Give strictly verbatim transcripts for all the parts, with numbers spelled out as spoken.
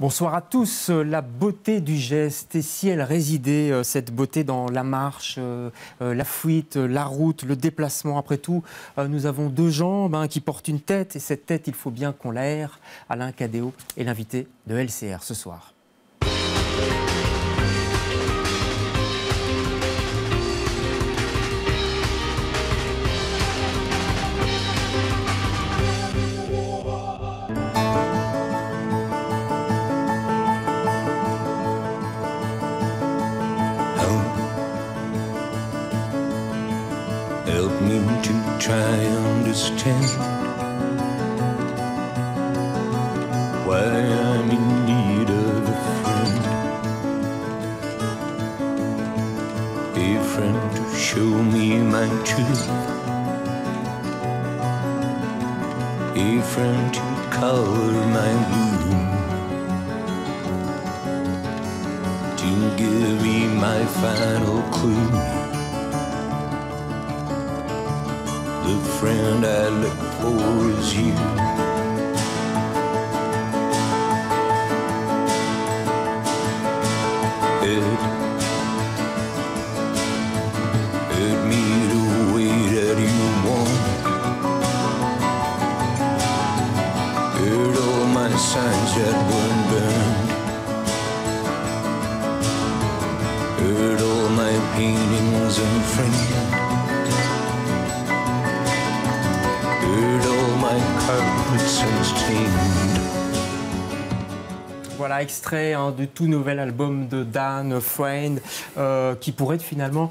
Bonsoir à tous. La beauté du geste, et si elle résidait, cette beauté, dans la marche, la fuite, la route, le déplacement. Après tout, nous avons deux jambes hein, qui portent une tête, et cette tête, il faut bien qu'on l'aère. Alain Cadéo est l'invité de L C R ce soir. Try understand why I'm in need of a friend, a friend to show me my truth, a friend to color my bloom, to give me my final clue. The friend I look for is you. It hurt me the way that you want. Hurt all my signs that weren't burned. Hurt all my paintings and friends. Voilà, extrait hein, du tout nouvel album de Dan Friend, euh, qui pourrait être finalement,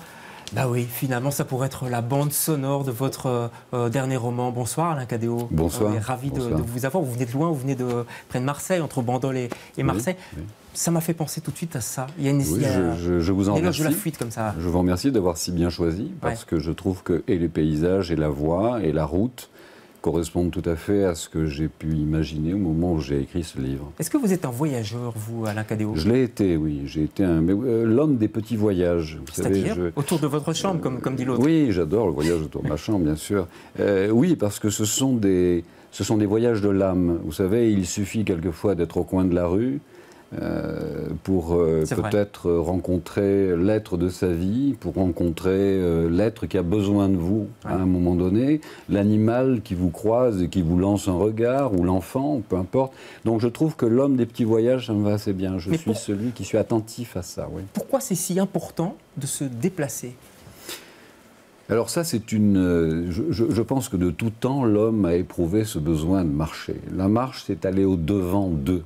bah oui, finalement, ça pourrait être la bande sonore de votre euh, dernier roman. Bonsoir Alain Cadéo. Bonsoir. On est ravis de, de vous avoir. Vous venez de loin, vous venez de près de Marseille, entre Bandol et, et Marseille. Oui, oui. Ça m'a fait penser tout de suite à ça. Il y a une oui, a, je, je vous en remercie. La fuite comme ça. Je vous remercie d'avoir si bien choisi, parce ouais. que je trouve que et les paysages, et la voie, et la route correspondent tout à fait à ce que j'ai pu imaginer au moment où j'ai écrit ce livre. Est-ce que vous êtes un voyageur, vous, Alain Cadéo? Je l'ai été, oui. J'ai été un... euh, l'homme des petits voyages. C'est-à-dire je... autour de votre chambre, euh, comme, comme dit l'autre? Oui, j'adore le voyage autour de ma chambre, bien sûr. Euh, oui, parce que ce sont des, ce sont des voyages de l'âme. Vous savez, il suffit quelquefois d'être au coin de la rue euh, pour euh, peut-être rencontrer l'être de sa vie, pour rencontrer euh, l'être qui a besoin de vous ouais. à un moment donné, l'animal qui vous croise et qui vous lance un regard, ou l'enfant, peu importe. Donc je trouve que l'homme des petits voyages, ça me va assez bien. Je Mais suis pour... celui qui suis attentif à ça. Oui. Pourquoi c'est si important de se déplacer ? Alors ça, c'est une... Je, je, je pense que de tout temps, l'homme a éprouvé ce besoin de marcher. La marche, c'est aller au-devant d'eux.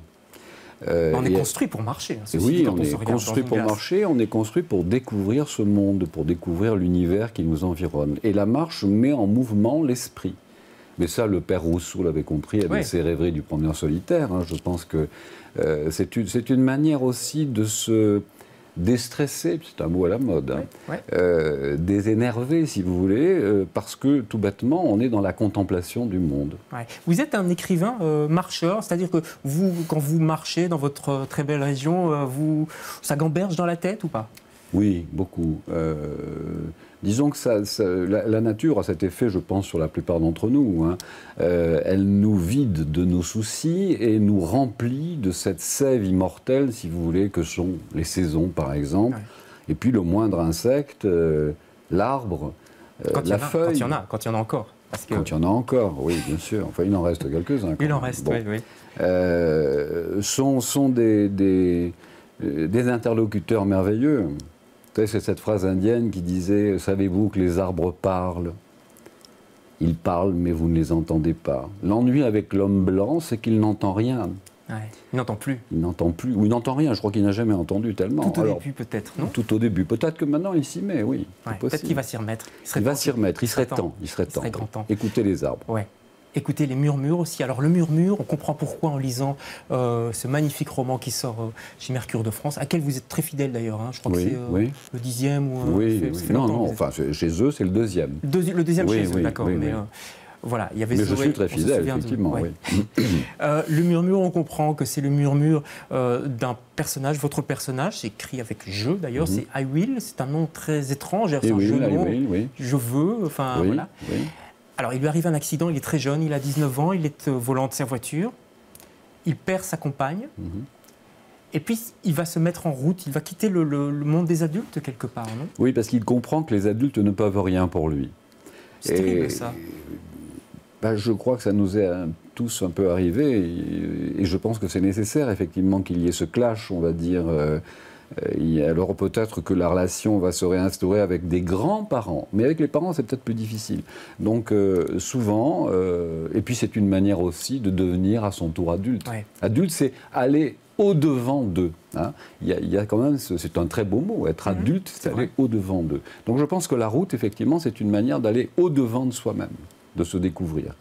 Euh, on est construit pour marcher. Hein, oui, on, on est construit pour marcher, on est construit pour découvrir ce monde, pour découvrir l'univers qui nous environne. Et la marche met en mouvement l'esprit. Mais ça, le père Rousseau l'avait compris avec ouais. ses rêveries du promeneur solitaire. Hein. Je pense que euh, c'est une, une manière aussi de se déstresser, c'est un mot à la mode, hein, ouais, ouais. Euh, désénerver, si vous voulez, euh, parce que, tout bêtement, on est dans la contemplation du monde. Ouais. Vous êtes un écrivain euh, marcheur, c'est-à-dire que vous, quand vous marchez dans votre très belle région, euh, vous, ça gamberge dans la tête ou pas? Oui, beaucoup. Euh, disons que ça, ça, la, la nature a cet effet, je pense, sur la plupart d'entre nous. Hein. Euh, elle nous vide de nos soucis et nous remplit de cette sève immortelle, si vous voulez, que sont les saisons, par exemple. Ouais. Et puis le moindre insecte, euh, l'arbre, euh, la feuille. Quand il y en a, quand il y en a encore. Parce que... Quand il y en a encore, oui, bien sûr. Enfin, il en reste quelques-uns. Il en reste, bon. oui, oui. Euh, sont sont des, des, des interlocuteurs merveilleux. C'est cette phrase indienne qui disait « Savez-vous que les arbres parlent? Ils parlent, mais vous ne les entendez pas. » L'ennui avec l'homme blanc, c'est qu'il n'entend rien. Ouais. Il n'entend plus. Il n'entend plus. Ou il n'entend rien. Je crois qu'il n'a jamais entendu tellement. Tout au Alors, début, peut-être, non? Tout au début. Peut-être que maintenant, il s'y met, oui. Ouais, peut-être qu'il va s'y remettre. Il, il va s'y remettre. Il serait temps. temps. Il serait temps. Il serait grand temps. Écoutez les arbres. Ouais. Écoutez les murmures aussi. Alors le murmure, on comprend pourquoi en lisant euh, ce magnifique roman qui sort euh, chez Mercure de France, à quel vous êtes très fidèle d'ailleurs. Hein. Je crois oui, que c'est euh, oui. le dixième ou... Euh, oui, oui. Non, non, êtes... enfin, chez eux, c'est le deuxième. Deuxi le deuxième oui, chez oui, eux, d'accord. Oui, mais oui. Euh, voilà, il y avait mais Zoé, je suis très fidèle, effectivement. De... Ouais. Oui. euh, le murmure, on comprend que c'est le murmure euh, d'un personnage. Votre personnage, c'est écrit avec « je » d'ailleurs, mm-hmm. c'est « I will », c'est un nom très étrange. C'est un jeu de mots, oui. « je veux », enfin oui, voilà. Oui. Alors, il lui arrive un accident, il est très jeune, il a dix-neuf ans, il est volant de sa voiture, il perd sa compagne, mm-hmm. Et puis, il va se mettre en route, il va quitter le, le, le monde des adultes quelque part, non? Oui, parce qu'il comprend que les adultes ne peuvent rien pour lui. C'est terrible, ça. Ben, je crois que ça nous est un, tous un peu arrivé, et, et je pense que c'est nécessaire, effectivement, qu'il y ait ce clash, on va dire. Euh, et alors peut-être que la relation va se réinstaurer avec des grands-parents, mais avec les parents, c'est peut-être plus difficile. Donc, euh, souvent, euh, et puis c'est une manière aussi de devenir à son tour adulte. Ouais. Adulte, c'est aller au-devant d'eux. Hein. Il, il y a quand même, c'est ce, un très beau mot, être adulte, mmh, c'est aller au-devant d'eux. Donc je pense que la route, effectivement, c'est une manière d'aller au-devant de soi-même, de se découvrir.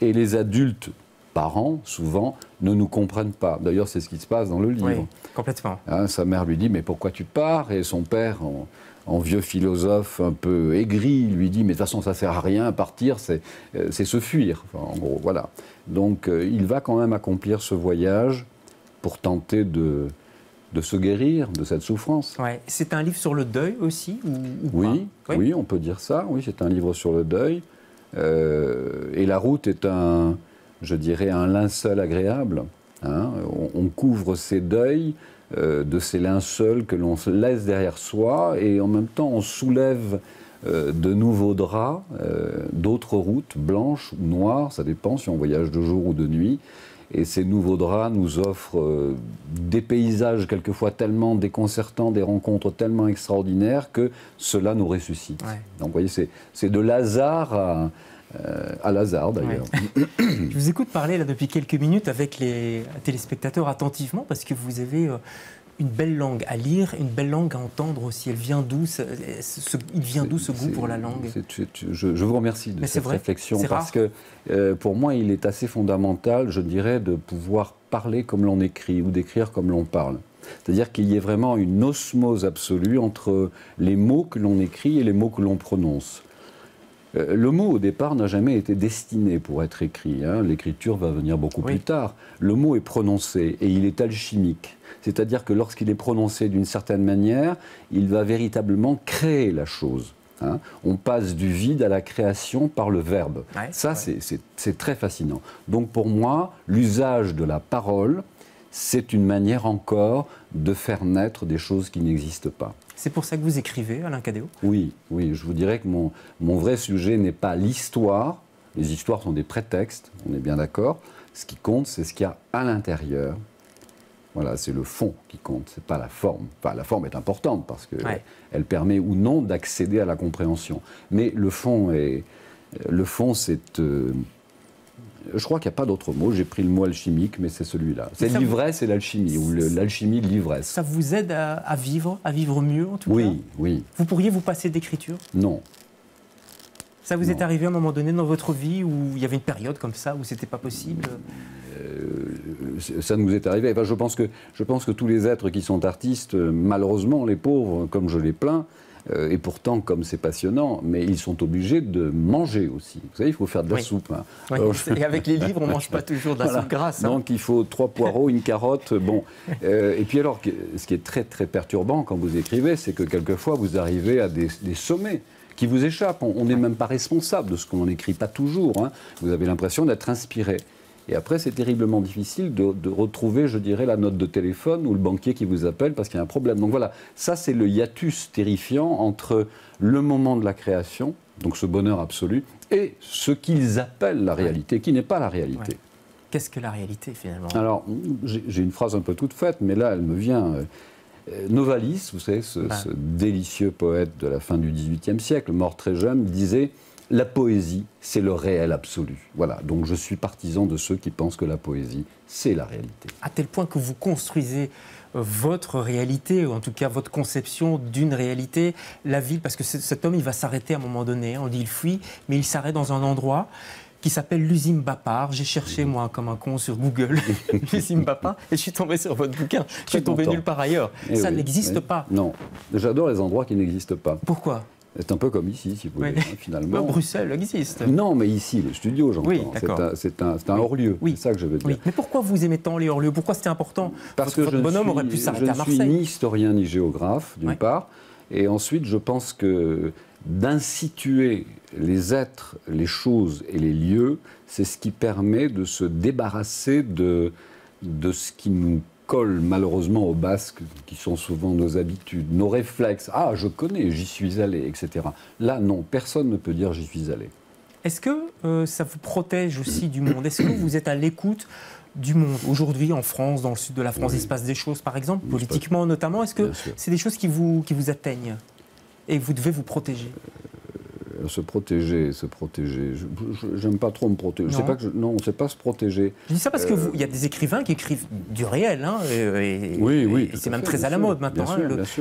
Et les adultes, parents, souvent, ne nous comprennent pas. D'ailleurs, c'est ce qui se passe dans le livre. Oui, complètement. Hein, sa mère lui dit « mais pourquoi tu pars ?» Et son père, en, en vieux philosophe un peu aigri, lui dit « mais de toute façon, ça ne sert à rien, partir, c'est euh, se fuir. » Enfin, en gros, voilà. Donc, euh, il va quand même accomplir ce voyage pour tenter de, de se guérir de cette souffrance. Ouais. C'est un livre sur le deuil aussi ou, ou oui, oui. oui, on peut dire ça. Oui, c'est un livre sur le deuil. Euh, et la route est un... je dirais, un linceul agréable. Hein. On, on couvre ses deuils euh, de ces linceuls que l'on laisse derrière soi, et en même temps, on soulève euh, de nouveaux draps, euh, d'autres routes, blanches ou noires, ça dépend si on voyage de jour ou de nuit. Et ces nouveaux draps nous offrent euh, des paysages quelquefois tellement déconcertants, des rencontres tellement extraordinaires que cela nous ressuscite. Ouais. Donc, vous voyez, c'est de Lazare à... Euh, à Lazare, d'ailleurs. Ouais. Je vous écoute parler là depuis quelques minutes avec les téléspectateurs attentivement, parce que vous avez euh, une belle langue à lire, une belle langue à entendre aussi. Elle vient d'où ce, ce, il vient d'où ce goût pour la langue? je, je vous remercie de Mais cette vrai, réflexion, parce que euh, pour moi, il est assez fondamental, je dirais, de pouvoir parler comme l'on écrit ou d'écrire comme l'on parle. C'est-à-dire qu'il y ait vraiment une osmose absolue entre les mots que l'on écrit et les mots que l'on prononce. Le mot, au départ, n'a jamais été destiné pour être écrit. Hein. L'écriture va venir beaucoup oui. plus tard. Le mot est prononcé et il est alchimique. C'est-à-dire que lorsqu'il est prononcé d'une certaine manière, il va véritablement créer la chose. Hein. On passe du vide à la création par le verbe. Ouais, Ça, ouais. c'est très fascinant. Donc, pour moi, l'usage de la parole, c'est une manière encore de faire naître des choses qui n'existent pas. C'est pour ça que vous écrivez, Alain Cadéo? Oui, oui, je vous dirais que mon, mon vrai sujet n'est pas l'histoire. Les histoires sont des prétextes, on est bien d'accord. Ce qui compte, c'est ce qu'il y a à l'intérieur. Voilà, c'est le fond qui compte, c'est pas la forme. Enfin, la forme est importante parce qu'elle ouais. elle permet ou non d'accéder à la compréhension. Mais le fond, est, le fond c'est... Euh, je crois qu'il n'y a pas d'autre mot. J'ai pris le mot alchimique, mais c'est celui-là. C'est l'ivresse vous... et l'alchimie, ou l'alchimie de l'ivresse. Ça vous aide à, à vivre, à vivre mieux, en tout oui, cas Oui, oui. Vous pourriez vous passer d'écriture? Non. Ça vous non. est arrivé à un moment donné dans votre vie où il y avait une période comme ça, où ce n'était pas possible? euh, Ça nous est arrivé. Enfin, je pense que, je pense que tous les êtres qui sont artistes, malheureusement, les pauvres, comme je les plains, et pourtant, comme c'est passionnant, mais ils sont obligés de manger aussi. Vous savez, il faut faire de la oui. soupe. Hein. Oui. Alors, je... Et avec les livres, on ne mange pas toujours de la voilà. soupe grasse. Hein. Donc, il faut trois poireaux, une carotte. Bon. euh, et puis alors, ce qui est très, très perturbant quand vous écrivez, c'est que quelquefois, vous arrivez à des, des sommets qui vous échappent. On n'est même pas responsable de ce qu'on n'écrit, pas toujours. Hein. Vous avez l'impression d'être inspiré. Et après, c'est terriblement difficile de, de retrouver, je dirais, la note de téléphone ou le banquier qui vous appelle parce qu'il y a un problème. Donc voilà, ça c'est le hiatus terrifiant entre le moment de la création, donc ce bonheur absolu, et ce qu'ils appellent la réalité, qui n'est pas la réalité. Ouais. Qu'est-ce que la réalité, finalement? Alors, j'ai une phrase un peu toute faite, mais là, elle me vient... Novalis, vous savez, ce, ah. ce délicieux poète de la fin du dix-huitième siècle, mort très jeune, disait... La poésie, c'est le réel absolu. Voilà, donc je suis partisan de ceux qui pensent que la poésie, c'est la réalité. À tel point que vous construisez votre réalité, ou en tout cas votre conception d'une réalité, la ville, parce que cet homme, il va s'arrêter à un moment donné. On dit il fuit, mais il s'arrête dans un endroit qui s'appelle l'usine Bapar. J'ai cherché, moi, comme un con sur Google, l'usine Bapar, et je suis tombé sur votre bouquin. Je suis tombé nulle part ailleurs. Et Ça oui, n'existe oui. pas. Non, j'adore les endroits qui n'existent pas. Pourquoi ? C'est un peu comme ici, si vous voulez, oui. finalement. Non, Bruxelles existe. Non, mais ici, le studio, j'entends. Oui, c'est un, un, un hors-lieu, oui. c'est ça que je veux dire. Oui. Mais pourquoi vous aimez tant les hors-lieux? Pourquoi c'était important? Parce votre, que votre bonhomme suis, aurait pu s'arrêter à Marseille. Je ne suis ni historien ni géographe, d'une oui. part. Et ensuite, je pense que d'instituer les êtres, les choses et les lieux, c'est ce qui permet de se débarrasser de, de ce qui nous colle malheureusement aux basques, qui sont souvent nos habitudes, nos réflexes. Ah, je connais, j'y suis allé, et cetera. Là, non, personne ne peut dire j'y suis allé. Est-ce que euh, ça vous protège aussi du monde? Est-ce que vous êtes à l'écoute du monde? Aujourd'hui, en France, dans le sud de la France, oui. il se passe des choses, par exemple, politiquement notamment. Est-ce que c'est des choses qui vous, qui vous atteignent et vous devez vous protéger? euh, Se protéger, se protéger. J'aime pas trop me protéger. Non, c'est pas, que je, non, c'est pas se protéger. Je dis ça parce euh, qu'il y a des écrivains qui écrivent du réel. Hein, et, et, oui, oui. Et c'est même fait, très à la mode maintenant, hein,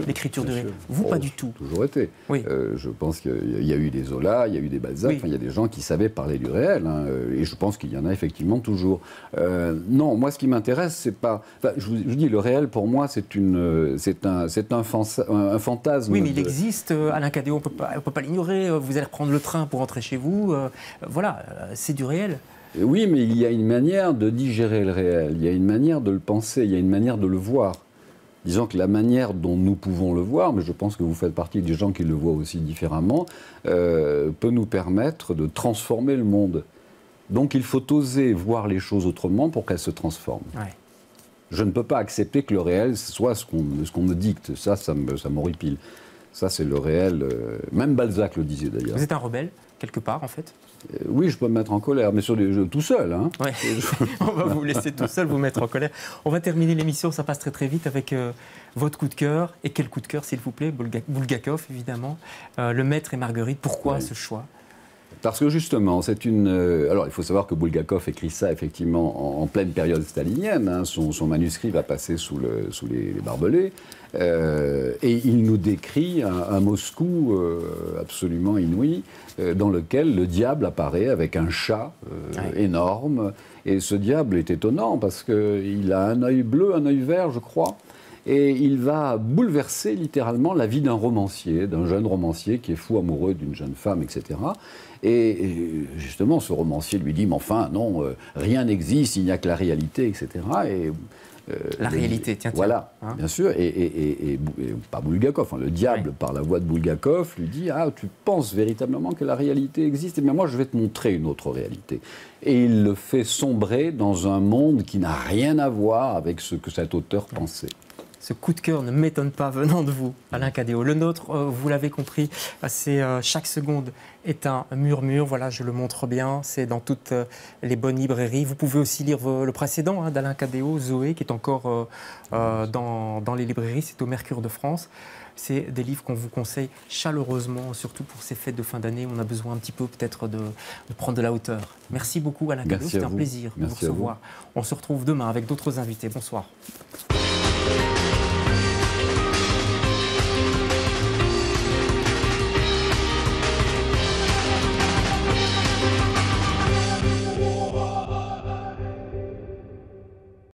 l'écriture du réel. Sûr. Vous, oh, pas du tout. Toujours été. Oui. Euh, je pense qu'il y a eu des Zola, il y a eu des Balzac, oui. il y a des gens qui savaient parler du réel. Hein, et je pense qu'il y en a effectivement toujours. Euh, non, moi, ce qui m'intéresse, c'est pas. Enfin, je, vous, je vous dis, le réel, pour moi, c'est une, c'est un, c'est un, fansa, un, un fantasme. Oui, mais de... il existe. Euh, Alain Cadéo, on peut pas, on peut pas l'ignorer. Vous allez prendre le train pour rentrer chez vous, euh, voilà, c'est du réel. Oui, mais il y a une manière de digérer le réel, il y a une manière de le penser, il y a une manière de le voir. Disons que la manière dont nous pouvons le voir, mais je pense que vous faites partie des gens qui le voient aussi différemment, euh, peut nous permettre de transformer le monde. Donc il faut oser voir les choses autrement pour qu'elles se transforment. Ouais. Je ne peux pas accepter que le réel soit ce qu'on ce qu'on me dicte, ça, ça m'horripile. Ça, c'est le réel. Même Balzac le disait, d'ailleurs. Vous êtes un rebelle, quelque part, en fait? euh, Oui, je peux me mettre en colère, mais sur les jeux, tout seul. Hein. Ouais. On va vous laisser tout seul, vous mettre en colère. On va terminer l'émission, ça passe très très vite, avec euh, votre coup de cœur. Et quel coup de cœur, s'il vous plaît? Bulgakov, évidemment. Euh, le Maître et Marguerite, pourquoi oui. ce choix? Parce que justement, c'est une... Euh, alors, il faut savoir que Bulgakov écrit ça, effectivement, en, en pleine période stalinienne. Hein, son, son manuscrit va passer sous, le, sous les, les barbelés. Euh, et il nous décrit un, un Moscou euh, absolument inouï, euh, dans lequel le diable apparaît avec un chat euh, ouais. énorme. Et ce diable est étonnant parce qu'il a un œil bleu, un œil vert, je crois. Et il va bouleverser littéralement la vie d'un romancier, d'un jeune romancier qui est fou amoureux d'une jeune femme, et cetera. Et, et justement, ce romancier lui dit « mais enfin, non, euh, rien n'existe, il n'y a que la réalité, et cetera » et, euh, la les, réalité, tiens, tiens. Voilà, hein? bien sûr. Et, et, et, et, et pas Bulgakov, hein, le diable, oui. par la voix de Bulgakov, lui dit « ah, tu penses véritablement que la réalité existe, mais moi, je vais te montrer une autre réalité ». Et il le fait sombrer dans un monde qui n'a rien à voir avec ce que cet auteur oui. pensait. Ce coup de cœur ne m'étonne pas venant de vous, Alain Cadéo. Le nôtre, euh, vous l'avez compris, c'est euh, Chaque seconde est un murmure. Voilà, je le montre bien. C'est dans toutes euh, les bonnes librairies. Vous pouvez aussi lire euh, le précédent hein, d'Alain Cadéo, Zoé, qui est encore euh, euh, dans, dans les librairies. C'est au Mercure de France. C'est des livres qu'on vous conseille chaleureusement, surtout pour ces fêtes de fin d'année. On a besoin un petit peu peut-être de, de prendre de la hauteur. Merci beaucoup, Alain Cadéo. C'était un plaisir de vous recevoir. On se retrouve demain avec d'autres invités. Bonsoir.